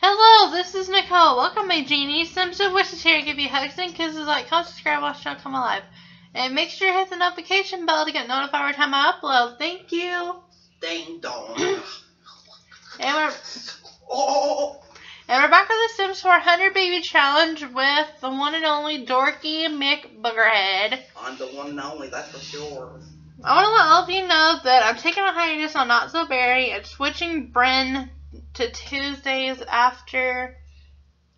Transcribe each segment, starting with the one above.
Hello, this is Nicole. Welcome, my genies. Sims of Wishes here to give you hugs and kisses like, comment, subscribe, watch, don't come alive. And make sure you hit the notification bell to get notified every time I upload. Thank you. Ding dong. And we're back on the Sims 400 Baby Challenge with the one and only Dorky Mick Boogerhead. I'm the one and only, that's for sure. I want to let all of you know that I'm taking a hiatus on Not So Berry and switching Brynn to Tuesdays after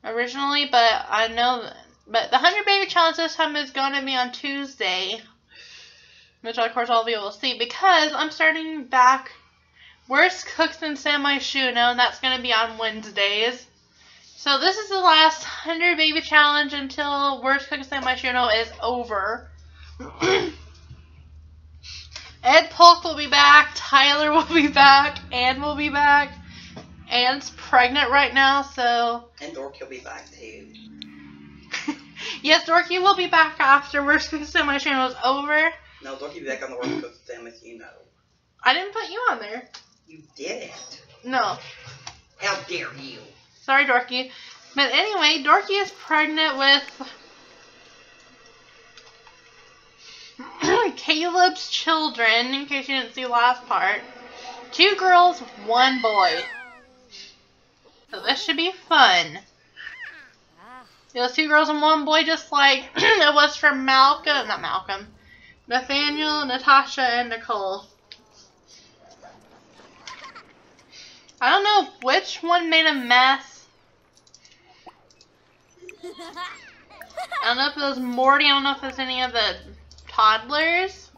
originally, but I know... But the 100 Baby Challenge this time is going to be on Tuesday, which of course all of you will see, because I'm starting back Worst Cooks in Sammy Shuno, and that's going to be on Wednesdays. So this is the last 100 Baby Challenge until Worst Cooks in Sammy Shuno is over. Ed Polk will be back, Tyler will be back, Anne will be back. Anne's pregnant right now, so... And Dorky will be back too. Yes, Dorky will be back after Worst Cooks in Sammy Shuno is over. No, Dorky will be back on the Worst Cooks in Sammy Shuno. I didn't put you on there. You didn't. No. How dare you. Sorry, Dorky. But anyway, Dorky is pregnant with Caleb's children, in case you didn't see the last part. 2 girls, 1 boy. So this should be fun. It was 2 girls and 1 boy, just like it was for Malcolm, not Malcolm, Nathaniel, Natasha, and Nicole. I don't know which one made a mess. I don't know if it was Morty, I don't know if it's any of the toddlers.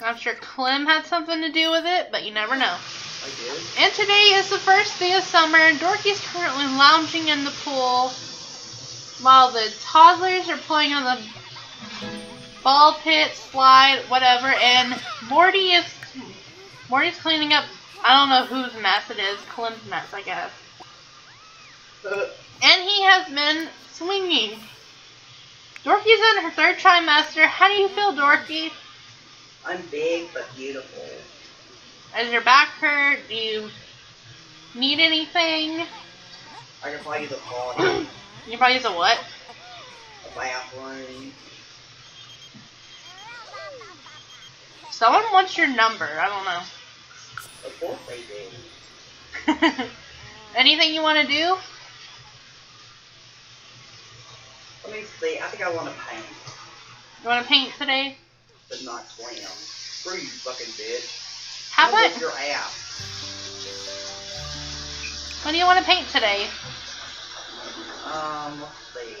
I'm sure Clem had something to do with it, but you never know. I did. And today is the first day of summer. Dorky's currently lounging in the pool while the toddlers are playing on the ball pit, slide, whatever, and Morty's cleaning up, I don't know whose mess it is, Clem's mess, I guess. And he has been swinging. Dorky's in her 3rd trimester. How do you feel, Dorky? I'm big but beautiful. Does your back hurt? Do you need anything? I can probably use a bathroom. You can probably use a what? A bathroom. Someone wants your number. I don't know. Of course they do. Anything you want to do? Let me see. I think I want to paint. You want to paint today? But not clam. Screw you, fucking bitch. How about your ass? What do you want to paint today? Let's see.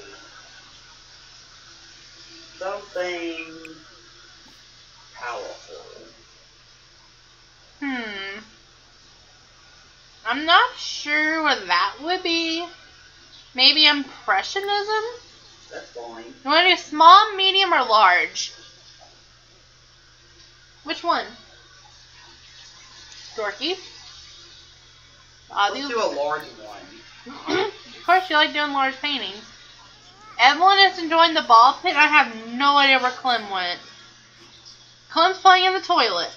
Something powerful. I'm not sure what that would be. Maybe impressionism? That's fine. You want to do small, medium, or large? Which one? Dorky. Let's do a large one. Of course, you like doing large paintings. Evelyn is enjoying the ball pit. I have no idea where Clem went. Clem's playing in the toilet.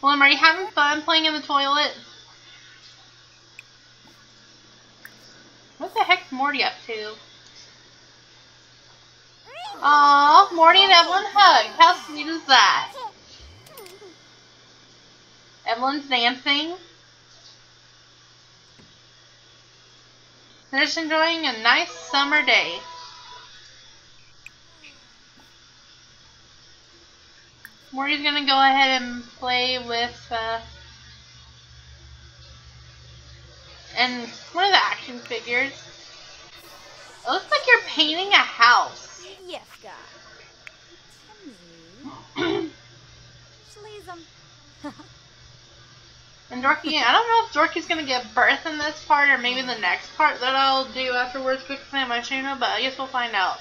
Clem, are you having fun playing in the toilet? What the heck's Morty up to? Aww, Morty and Evelyn hug. How sweet is that? Evelyn's dancing. They're just enjoying a nice summer day. Morty's gonna go ahead and play with and one of the action figures. It looks like you're painting a house. Yes, God. And Dorky, I don't know if Dorky's gonna give birth in this part or maybe the next part that I'll do afterwards with Sammy Shuno, but I guess we'll find out.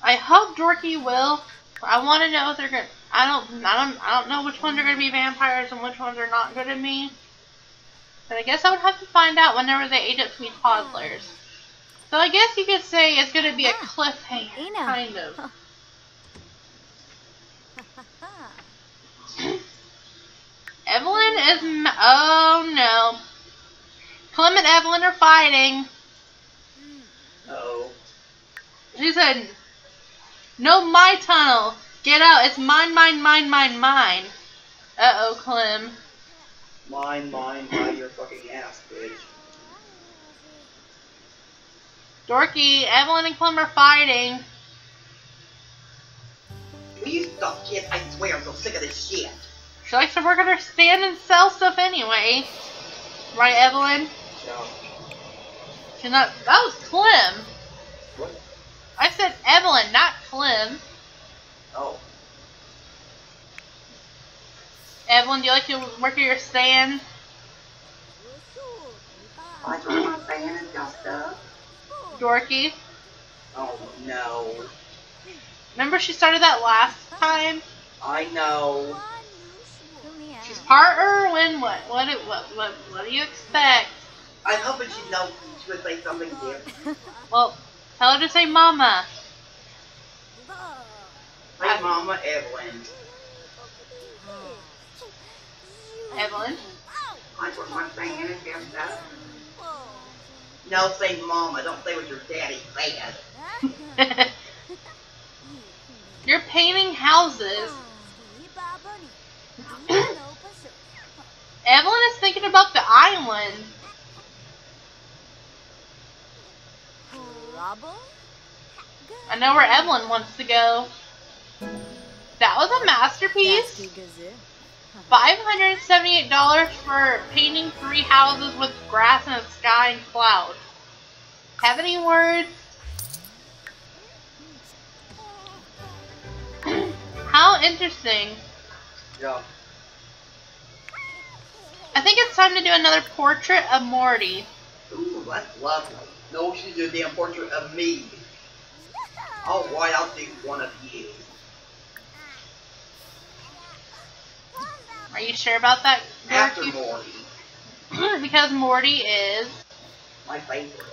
I hope Dorky will. I want to know if they're gonna I don't know which ones are going to be vampires and which ones are not good at me. But I guess I would have to find out whenever they age up to be toddlers. So I guess you could say it's going to be a cliffhanger, kind of. Evelyn is... oh, no. Clem and Evelyn are fighting. Uh-oh. She said, no, my tunnel. Get out. It's mine. Uh-oh, Clem. Mine your fucking ass, bitch. Dorky, Evelyn and Clem are fighting. Will you stop, kid? I swear I'm so sick of this shit. She likes to work on her stand and sell stuff anyway. Right, Evelyn? No. She's not... that was Clem. What? I said Evelyn, not Clem. Oh. Evelyn, do you like to work on your stand? I work on my stand and sell stuff. Dorky? Oh, no. Remember she started that last time? I know. She's part Erwin. What do you expect? I'm hoping she knows she would say something here. Well, tell her to say Mama. Say Mama, Evelyn. Evelyn? I put my thing in against that. No, say Mama. Don't say what your daddy said. You're painting houses. Evelyn is thinking about the island. I know where Evelyn wants to go. That was a masterpiece. $578 for painting 3 houses with grass and a sky and cloud. Have any words? How interesting. Yeah. I think it's time to do another portrait of Morty. Ooh, that's lovely. No, she's doing a damn portrait of me. Alright, I'll do one of you. Are you sure about that? After Morty. Because Morty is... my favorite.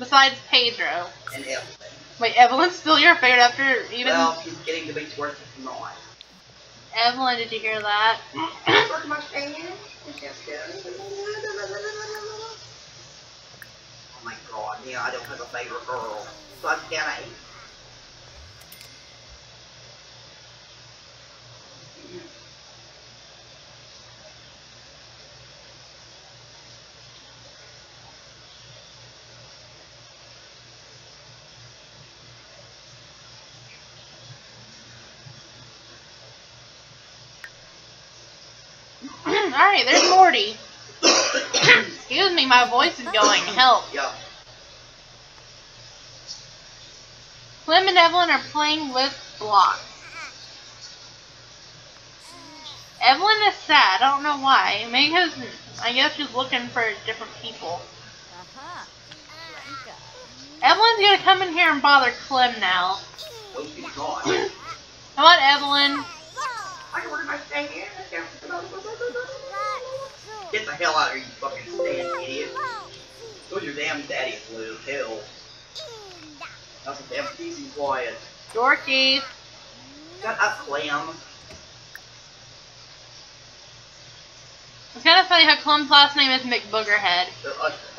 Besides Pedro. And Evelyn. Wait, Evelyn's still your favorite after even... well, she's getting to be worse than mine. Evelyn, did you hear that? Oh my god, yeah, I don't have a favorite girl. Fuck that. Alright, there's Morty. Excuse me, my voice is going. Help. Yeah. Clem and Evelyn are playing with blocks. Evelyn is sad. I don't know why. Maybe because I guess she's looking for different people. Evelyn's gonna come in here and bother Clem now. Come on, Evelyn. I can work my stand here. Get the hell out of here, you fucking stand, idiot. Those your damn daddy flew. Hell. That's a damn easy quiet. Dorky. Shut up, Clem. It's kind of funny how Clem's last name is Mick Boogerhead.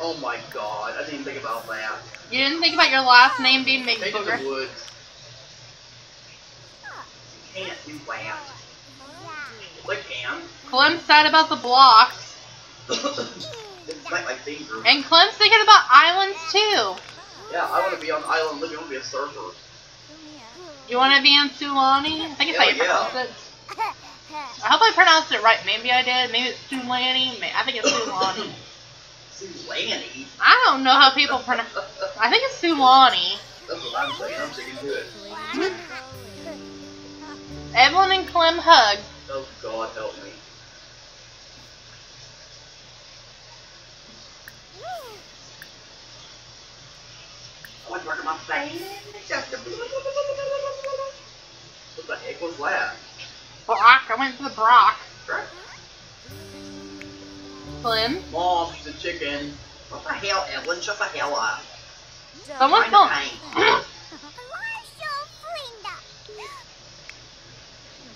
Oh my god, I didn't even think about that. You didn't think about your last name being Mick Boogerhead? You can't do that. Clem's sad about the blocks. It's like my finger. And Clem's thinking about islands too. Yeah, I want to be on island living. I want to be a surfer. You want to be in Sulani? I think it's how you pronounce it. I hope I pronounced it right. Maybe I did. Maybe it's Sulani. I think it's Sulani. Sulani? I don't know how people pronounce it. I think it's Sulani. That's what I'm saying. I'm sticking to it. Evelyn and Clem hug. Oh god, help me. I want to work on my face. What the heck? was last? Brock. I went to the Brock. Correct. Flynn? Mom, she's a chicken. What the hell, Evelyn? Shut the hell up. Someone phone.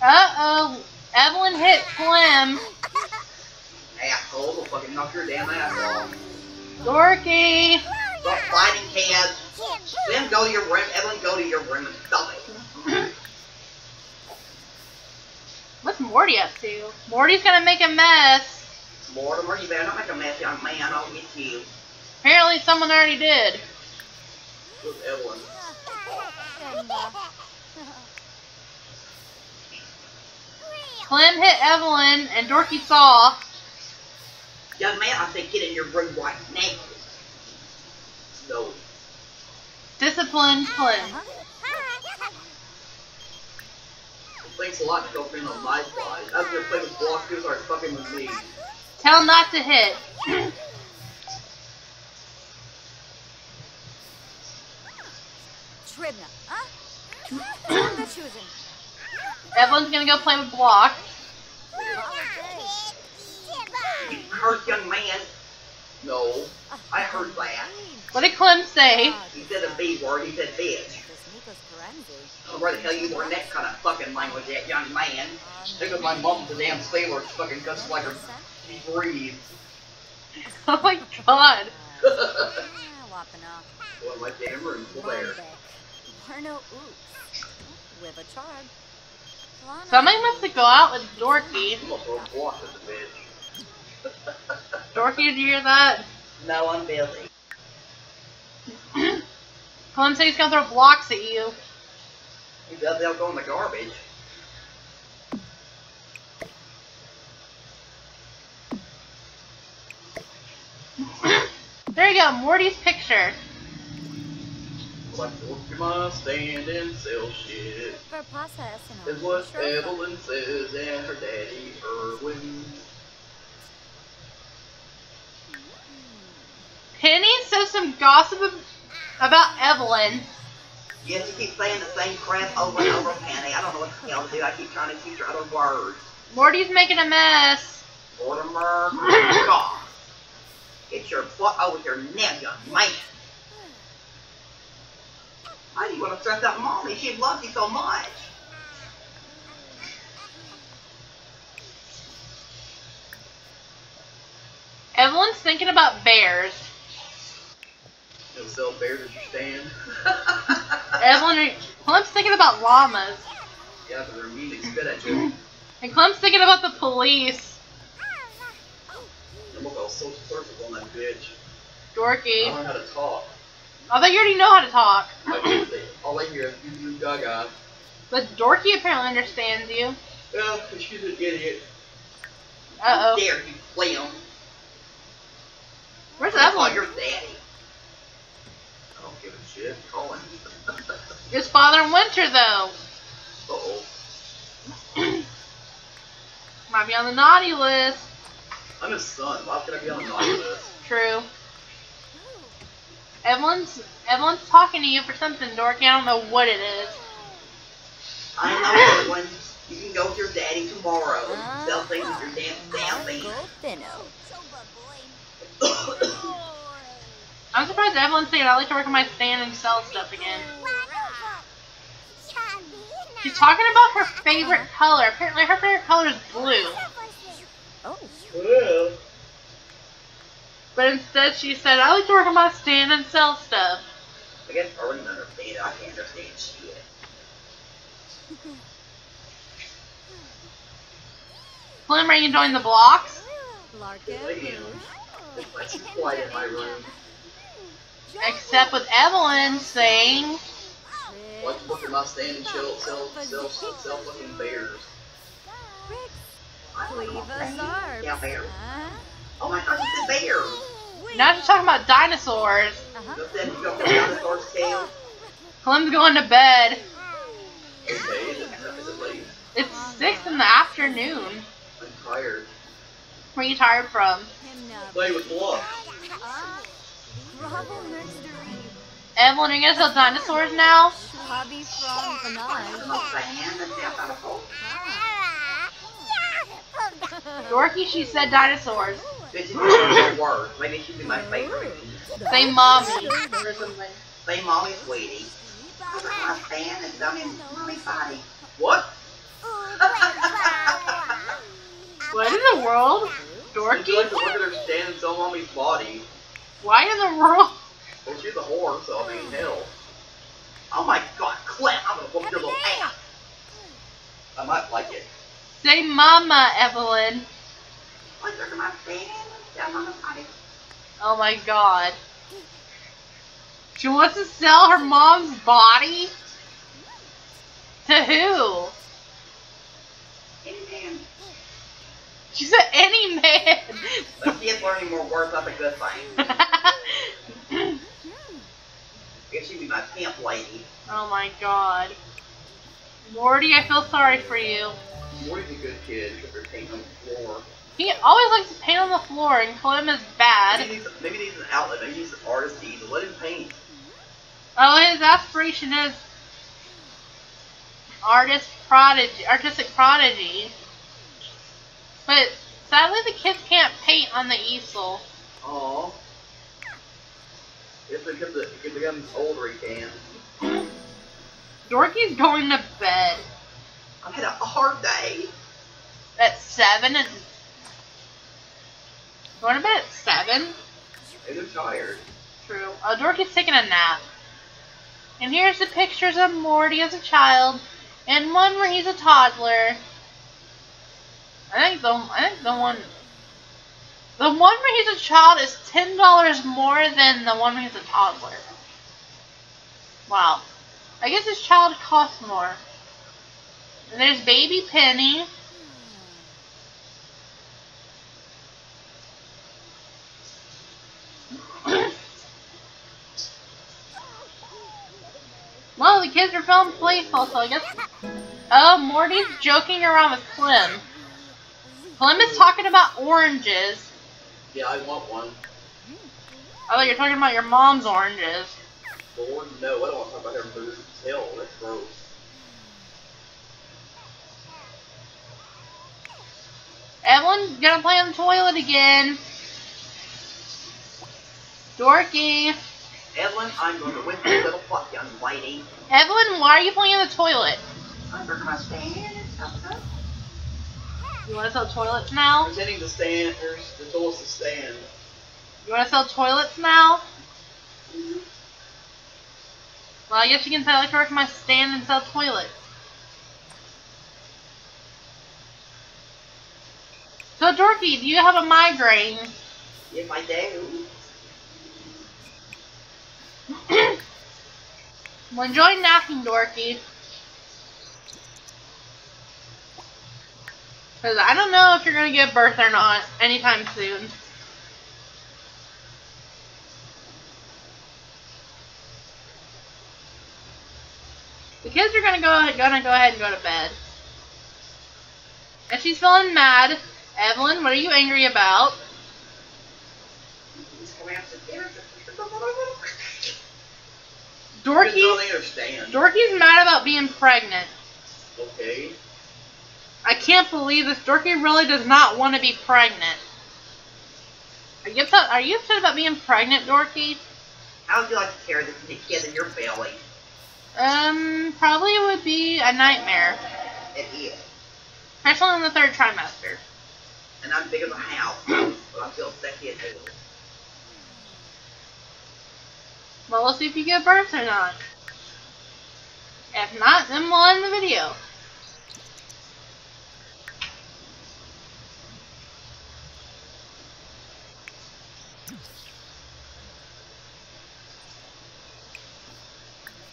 Uh-oh. Evelyn hit Flynn. Asshole. We'll fucking knock your damn ass off. Dorky! Stop fighting, kids. Flynn, go to your room. Evelyn, go to your room and stop it. What's Morty up to? Morty's gonna make a mess. Mortimer, you better not make a mess, young man. I'll get you. Apparently, someone already did. Who's Evelyn? Clem hit Evelyn, and Dorky saw. Young man, I say get in your room right now. No. Discipline, Clem. Thanks a lot to go for the live flies. I was gonna play with block dudes or fucking with me. Tell not to hit. Tribna, huh? Evelyn's gonna go play with block. You cursed young man. No, I heard that. What did Clem say? He said a B word, he said bitch. Oh, where the hell you learn that kind of fucking language at, young man? Look at my mom, the damn sailor, fucking guts like her. She breathes. Oh my god. Well, my damn room's there. Somebody must have go out with Dorky. Dorky, did you hear that? No, I'm busy. Clem said he's gonna throw blocks at you. He does, they'll go in the garbage. There you go, Morty's picture. Like Pokemon standing sell shit. Is what Evelyn says and her daddy Irwin. Penny says some gossip about Evelyn. Yes, you keep saying the same crap over and over, Penny. I don't know what the hell to do. I keep trying to teach her other words. Morty's making a mess. Mortimer Goth. Get your butt over here now, young man. Why do you want to stress out Mommy? She loves you so much. Evelyn's thinking about bears. You'll sell bears at your stand. Evelyn, Clem's thinking about llamas. Yeah, but they're mean to spit at you. And Clem's thinking about the police. I'm gonna go social services on that bitch. Dorky. I don't know how to talk. I thought you already know how to talk. All I hear is you gaga. But Dorky apparently understands you. Well, because she's an idiot. Uh-oh. How dare you, Clem. Where's Evelyn? Your daddy. Give a shit, Colin. It's Father in Winter, though. Uh-oh. Might be on the naughty list. I'm his son. Why could I be on the naughty list? True. Evelyn's talking to you for something, Dorky. I don't know what it is. I know, Evelyn. You can go with your daddy tomorrow. Sell things with your damn family. I'm surprised Evelyn's saying I like to work on my stand and sell stuff again. She's talking about her favorite color. Apparently her favorite color is blue. Oh. But instead she said, I like to work on my stand and sell stuff. I guess I wouldn't understand. I can't understand shit. Slim, are you enjoying the blocks? It's quiet in my room. Except with Evelyn saying, "Let's look at my stand and chill, sell fucking bears." Yeah, bears. Oh my God, it's a bear! Now she's talking about dinosaurs. Clem's going to bed. It's 6 in the afternoon. I'm tired. Where are you tired from? Play with block. Evelyn, are you guys all dinosaurs now? Hobbies from the Dorky, she said dinosaurs. This is a word. Maybe she'd be my favorite. Say mommy or something. Say mommy, sweetie. I was my fan and done in mommy body. What? What in the world? Dorky? She's like the look at her stand and sell mommy's body. Why in the world? Well, she's a whore, so I mean, hell. Oh my god, Clem, I'm gonna whoop your little ass. I might like it. Say mama, Evelyn. Oh my god. She wants to sell her mom's body? To who? Any man. She said any man. But she is learning more words, that's a good thing. Guess she'd be my pimp lady. Oh my god. Morty, I feel sorry for you. Morty's a good kid, except for paint on the floor. He always likes to paint on the floor, and Clem is bad. Maybe he needs an outlet, maybe he's an artist, to let him paint. Oh, his aspiration is artistic prodigy. But sadly the kids can't paint on the easel. Aww. It's because he becomes older he can. Dorky's going to bed. I've had a hard day. At 7 and... Going to bed at 7? And I'm tired. True. Oh, Dorky's taking a nap. And here's the pictures of Morty as a child, and one where he's a toddler. The one where he's a child is $10 more than the one where he's a toddler. Wow. I guess his child costs more. And there's Baby Penny. Well, the kids are feeling playful, so I guess... Oh, Morty's joking around with Clem. Clem is talking about oranges. Yeah, I want one. I thought you were talking about your mom's oranges. Lord, no, I don't want to talk about their food. Hell, that's gross. Evelyn's gonna play on the toilet again. Dorky. Evelyn, I'm going to whip your little fuck, young lady. Evelyn, why are you playing in the toilet? I'm burning my stand. You want to sell toilets now? Presenting the stand. The toilet's the stand. You want to sell toilets now? Mm-hmm. Well, I guess you can say I like to work my stand and sell toilets. So, Dorky, do you have a migraine? Yes, I do. Well, enjoy napping, Dorky. Because I don't know if you're going to give birth or not anytime soon. The kids are going to go ahead and go to bed. And she's feeling mad. Evelyn, what are you angry about? Dorky's mad about being pregnant. Okay. I can't believe this. Dorky really does not want to be pregnant. Are you upset about being pregnant, Dorky? How would you like to carry this kid in your belly? Probably it would be a nightmare. It is. Especially in the third trimester. And I'm big as a house, but I feel sexy as hell. Well, we'll see if you give birth or not. If not, then we'll end the video.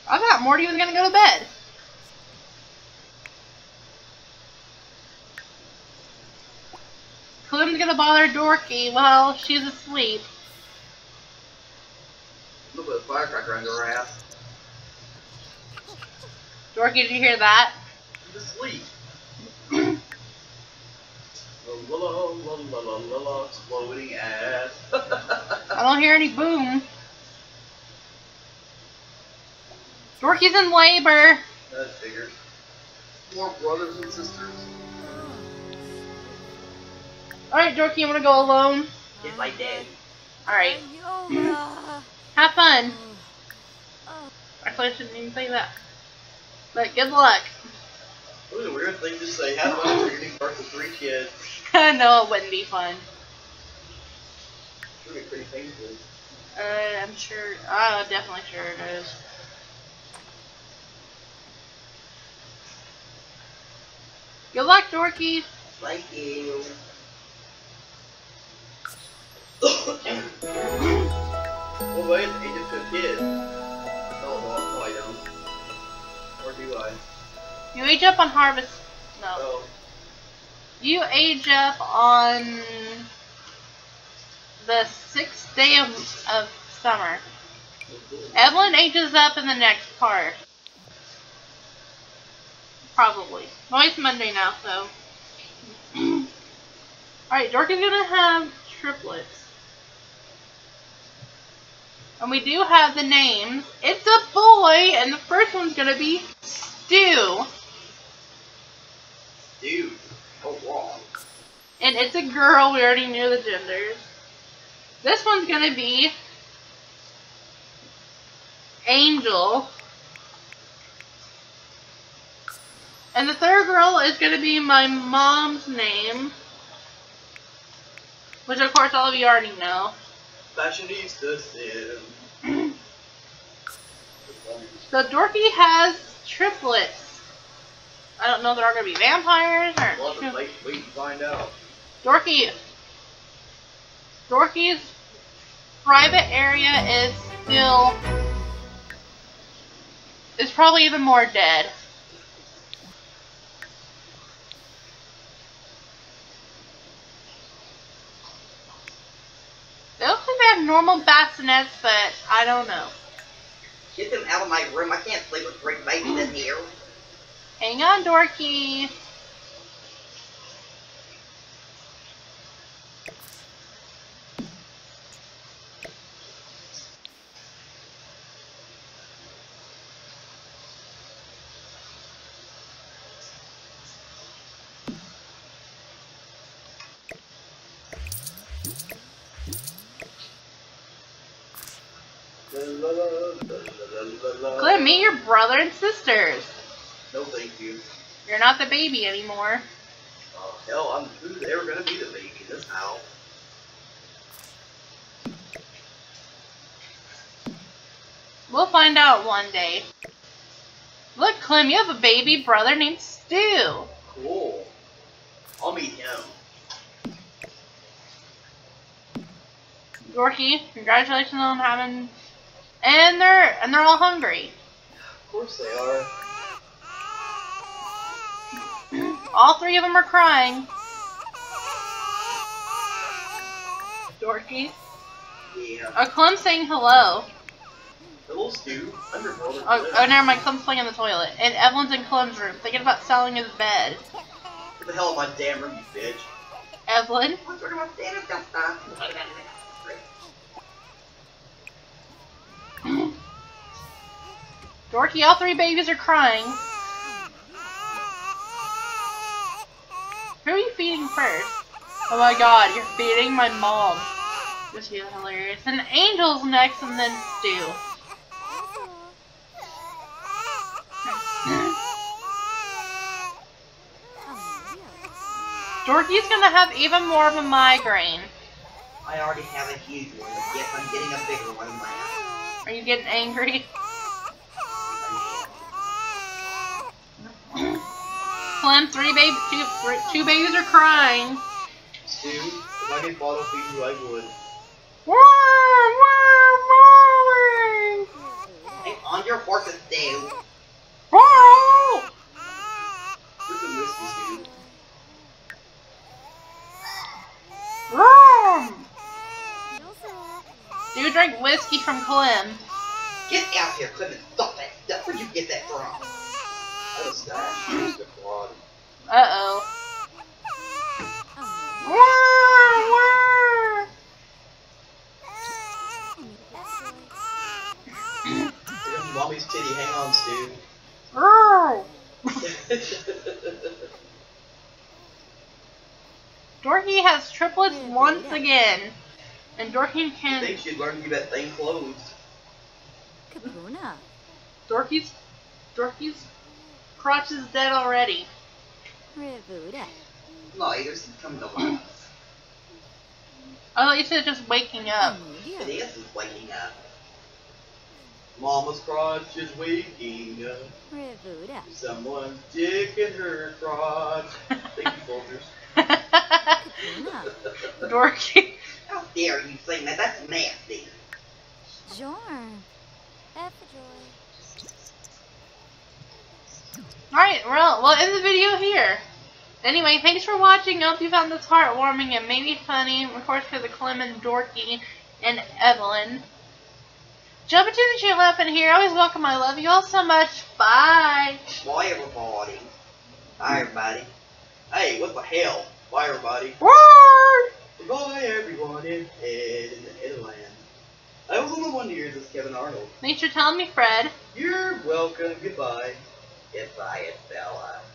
I thought Morty was gonna go to bed. Clem's gonna bother Dorky while she's asleep. Look at the firecracker under her ass. Dorky, did you hear that? I'm asleep. La la la la la la la, exploding ass. I don't hear any boom. Dorky's in labor. That figures. More brothers and sisters. Alright, Dorky, you want to go alone? Yes, I did. Alright. Have fun. Actually, I shouldn't even say that. But good luck. It was a weird thing to say. Have fun for getting birth to 3 kids. No, it wouldn't be fun. It would be pretty painful. I'm sure. I'm definitely sure it is. Good luck, Dorky. Thank you. Well, wait, the age of 2 kids. No, I don't. Or do I? You age up on harvest. No. Oh. You age up on the 6th day of summer. Evelyn ages up in the next part. Probably. Well, it's Monday now, so. Alright, Dorky's gonna have triplets. And we do have the names. It's a boy, and the first one's gonna be Stu. Stu. Oh, wow. And it's a girl. We already knew the genders. This one's gonna be Angel. And the third girl is going to be my mom's name, which of course all of you already know. Fashionista Sim. So Dorky has triplets. I don't know if they're all going to be vampires or... We'll have to wait and find out. Dorky's private area is still... is probably even more dead. Normal bassinets, but I don't know. Get them out of my room. I can't sleep with 3 babies in here. Hang on, Dorky. Glenn, meet your brother and sisters. No, thank you. You're not the baby anymore. Oh, hell, who's ever gonna be the baby? This house. We'll find out one day. Look, Clem, you have a baby brother named Stu. Cool. I'll meet him. Dorky, congratulations on having... And they're all hungry. Of course they are. All 3 of them are crying. Dorky. Yeah. Oh, Clem's saying hello. Little Stu. Oh, never mind. Clem's playing in the toilet, and Evelyn's in Clem's room thinking about selling his bed. What the hell in my damn room, you bitch? Evelyn. I'm talking about damn stuff. Dorky, all 3 babies are crying. Who are you feeding first? Oh my god, you're feeding my mom. This is hilarious. And Angel's next, and then Stu. Dorky's gonna have even more of a migraine. I already have a huge one, but yes, I'm getting a bigger one now. Are you getting angry? Clem, 2 babies are crying. Stu, if I could bottle feed you, I would. Hey, on your horses, Stu. This is risky, Stu. Do drink whiskey from Clem. Get out here, Clem, and stop that stuff. Where'd you get that from? That was that. Uh-oh. Mommy's titty, hang on, Dorky has triplets once again. And Dorky can... They should learn to get that thing closed. Kapuna. Dorky's crotch is dead already. Rivuda. No, yours is coming to life. I thought you said just waking up. It is waking up. Mama's crotch is waking up. Rivuda. Someone's digging her crotch. Thank you, soldiers. Dorky. How dare you sing that? That's nasty. Jorn. Alright, we'll end the video here. Anyway, thanks for watching. I hope you found this heartwarming and maybe funny. Of course, because of Clem and Dorky and Evelyn. Jump into the channel up in here. I always welcome. I love you all so much. Bye. Bye, everybody. Bye, everybody. Hey, what the hell? Bye, everybody. Word. Bye, everyone in the Netherlands. I was only 1 year as Kevin Arnold. Thanks for telling me, Fred. You're welcome. Goodbye. Goodbye, Bella.